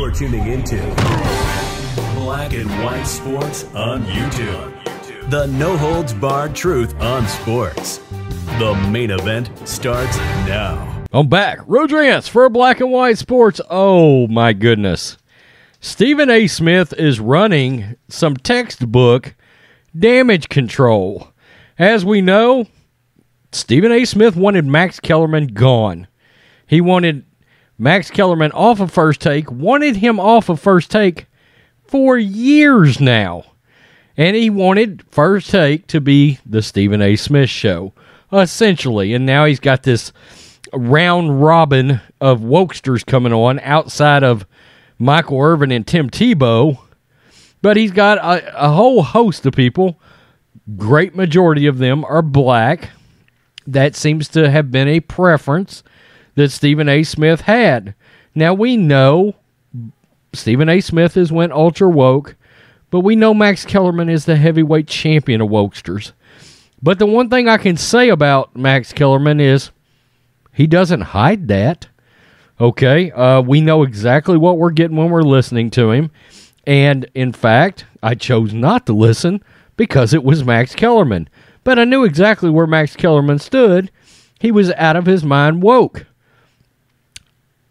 You're tuning into Black and White Sports on YouTube. The no-holds-barred truth on sports. The main event starts now. I'm back. Rodriguez for Black and White Sports. Oh, my goodness. Stephen A. Smith is running some textbook damage control. As we know, Stephen A. Smith wanted Max Kellerman gone. He wanted Max Kellerman off of First Take, wanted him off of First Take for years now. And he wanted First Take to be the Stephen A. Smith show, essentially. And now he's got this round robin of wokesters coming on outside of Michael Irvin and Tim Tebow. But he's got a whole host of people. Great majority of them are black. That seems to have been a preference that Stephen A. Smith had. Now, we know Stephen A. Smith has went ultra-woke, but we know Max Kellerman is the heavyweight champion of wokesters. But the one thing I can say about Max Kellerman is he doesn't hide that. Okay, we know exactly what we're getting when we're listening to him. And, in fact, I chose not to listen because it was Max Kellerman. But I knew exactly where Max Kellerman stood. He was out of his mind woke.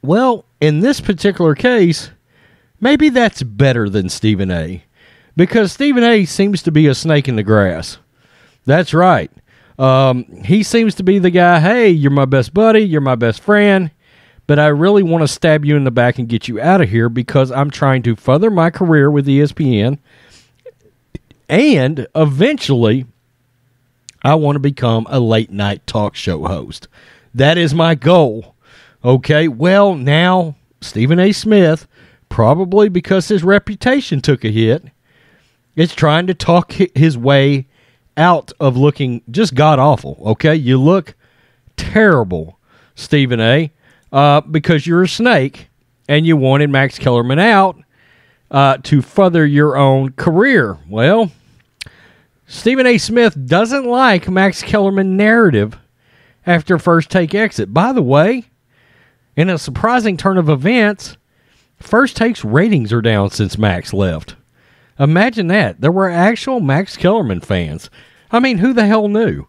Well, in this particular case, maybe that's better than Stephen A. Because Stephen A. seems to be a snake in the grass. That's right. He seems to be the guy, hey, you're my best buddy, you're my best friend, but I really want to stab you in the back and get you out of here because I'm trying to further my career with ESPN, and eventually I want to become a late-night talk show host. That is my goal. Okay, well, now, Stephen A. Smith, probably because his reputation took a hit, is trying to talk his way out of looking just god-awful, okay? You look terrible, Stephen A., because you're a snake, and you wanted Max Kellerman out to further your own career. Well, Stephen A. Smith doesn't like Max Kellerman narrative after First Take exit. By the way, in a surprising turn of events, First Take's ratings are down since Max left. Imagine that. There were actual Max Kellerman fans. I mean, who the hell knew?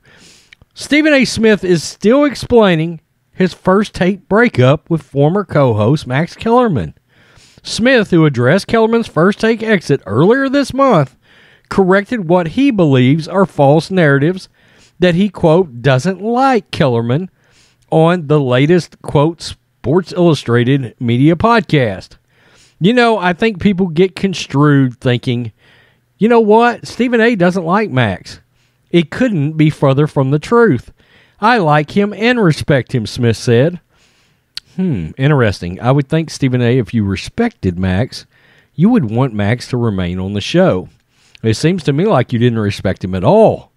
Stephen A. Smith is still explaining his First Take breakup with former co-host Max Kellerman. Smith, who addressed Kellerman's First Take exit earlier this month, corrected what he believes are false narratives that he, quote, doesn't like Kellerman on the latest, quote, Sports Illustrated media podcast. You know, I think people get construed thinking, you know what? Stephen A. doesn't like Max. It couldn't be further from the truth. I like him and respect him, Smith said. Interesting. I would think, Stephen A., if you respected Max, you would want Max to remain on the show. It seems to me like you didn't respect him at all.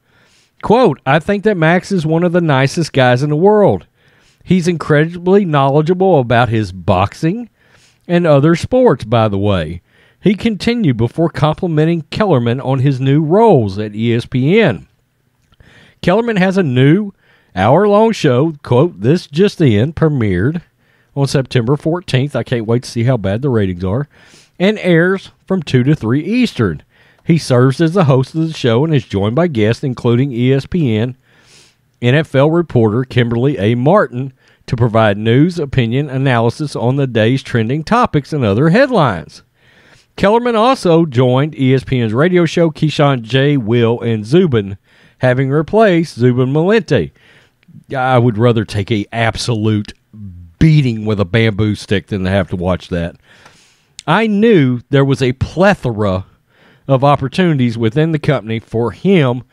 Quote, I think that Max is one of the nicest guys in the world. He's incredibly knowledgeable about his boxing and other sports, by the way. He continued before complimenting Kellerman on his new roles at ESPN. Kellerman has a new hour-long show, quote, this just in, premiered on September 14th. I can't wait to see how bad the ratings are, and airs from 2 to 3 Eastern. He serves as the host of the show and is joined by guests, including ESPN NFL reporter Kimberly A. Martin, to provide news, opinion, analysis on the day's trending topics and other headlines. Kellerman also joined ESPN's radio show Keyshawn J., Will, and Zubin, having replaced Zubin Malente. I would rather take an absolute beating with a bamboo stick than to have to watch that. I knew there was a plethora of opportunities within the company for him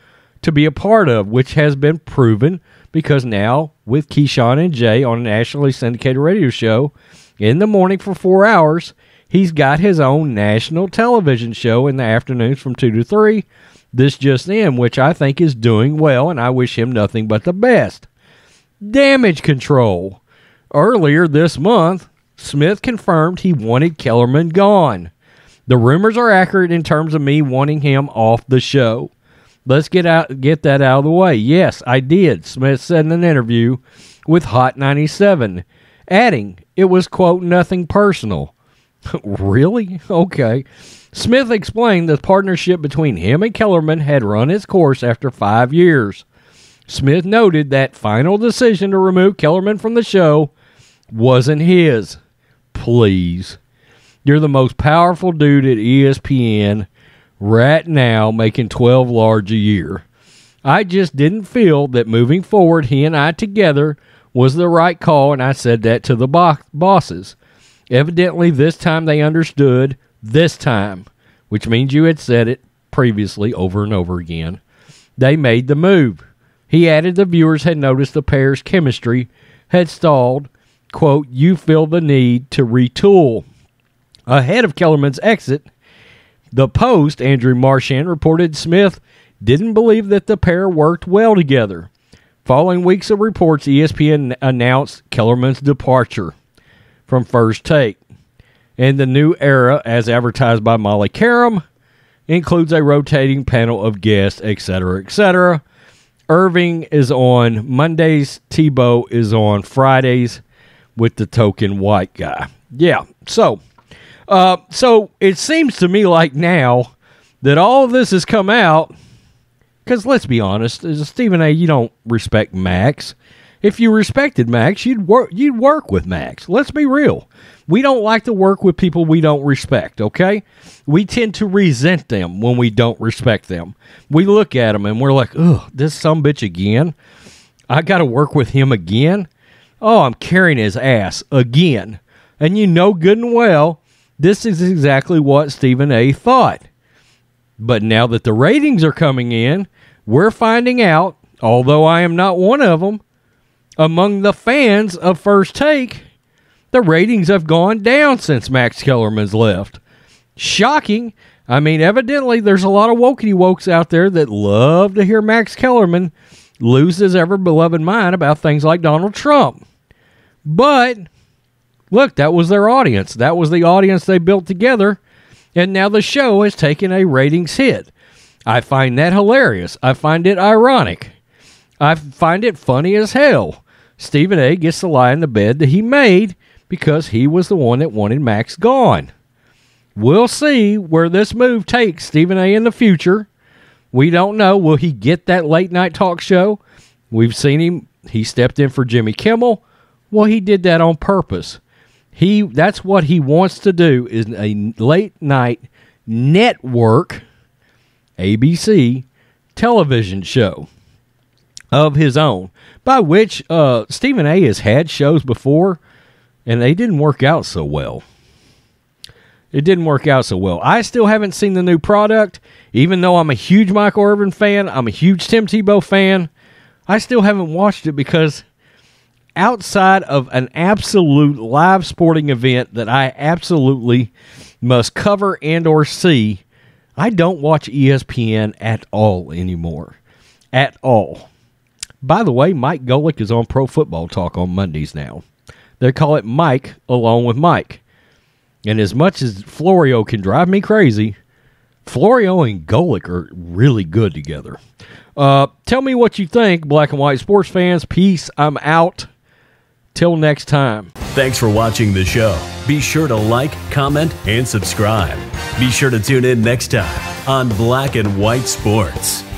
to be a part of, which has been proven because now with Keyshawn and Jay on a nationally syndicated radio show in the morning for 4 hours, he's got his own national television show in the afternoons from 2 to 3, this just in, which I think is doing well, and I wish him nothing but the best. Damage control. Earlier this month, Smith confirmed he wanted Kellerman gone. The rumors are accurate in terms of me wanting him off the show. Let's get that out of the way. Yes, I did, Smith said in an interview with Hot 97, adding, it was, quote, nothing personal. Really? Okay. Smith explained the partnership between him and Kellerman had run its course after 5 years. Smith noted that final decision to remove Kellerman from the show wasn't his. Please. You're the most powerful dude at ESPN right now, making 12 large a year. I just didn't feel that moving forward, he and I together was the right call, and I said that to the bosses. Evidently, this time they understood, this time, which means you had said it previously over and over again. They made the move. He added the viewers had noticed the pair's chemistry had stalled. Quote, you feel the need to retool. Ahead of Kellerman's exit, The Post, Andrew Marchand, reported Smith didn't believe that the pair worked well together. Following weeks of reports, ESPN announced Kellerman's departure from First Take. And the new era, as advertised by Molly Karam, includes a rotating panel of guests, etc., etc. Irving is on Mondays. Tebow is on Fridays with the token white guy. Yeah, so it seems to me like now that all of this has come out, because let's be honest, as a Stephen A., you don't respect Max. If you respected Max, you'd work with Max. Let's be real. We don't like to work with people we don't respect, okay? We tend to resent them when we don't respect them. We look at them and we're like, ugh, this sumbitch again? I got to work with him again? Oh, I'm carrying his ass again. And you know good and well, this is exactly what Stephen A. thought. But now that the ratings are coming in, we're finding out, although I am not one of them, among the fans of First Take, the ratings have gone down since Max Kellerman's left. Shocking. I mean, evidently, there's a lot of wokey-wokes out there that love to hear Max Kellerman lose his ever-beloved mind about things like Donald Trump. But, look, that was their audience. That was the audience they built together, and now the show has taken a ratings hit. I find that hilarious. I find it ironic. I find it funny as hell. Stephen A. gets to lie in the bed that he made because he was the one that wanted Max gone. We'll see where this move takes Stephen A. in the future. We don't know. Will he get that late-night talk show? We've seen him. He stepped in for Jimmy Kimmel. Well, he did that on purpose. That's what he wants to do, is a late-night network, ABC, television show of his own, by which Stephen A. has had shows before, and they didn't work out so well. It didn't work out so well. I still haven't seen the new product, even though I'm a huge Michael Irvin fan, I'm a huge Tim Tebow fan. I still haven't watched it because outside of an absolute live sporting event that I absolutely must cover and or see, I don't watch ESPN at all anymore. At all. By the way, Mike Golic is on Pro Football Talk on Mondays now. They call it Mike Along with Mike. And as much as Florio can drive me crazy, Florio and Golic are really good together. Tell me what you think, Black and White Sports fans. Peace. I'm out. Till next time. Thanks for watching the show. Be sure to like, comment, and subscribe. Be sure to tune in next time on Black and White Sports.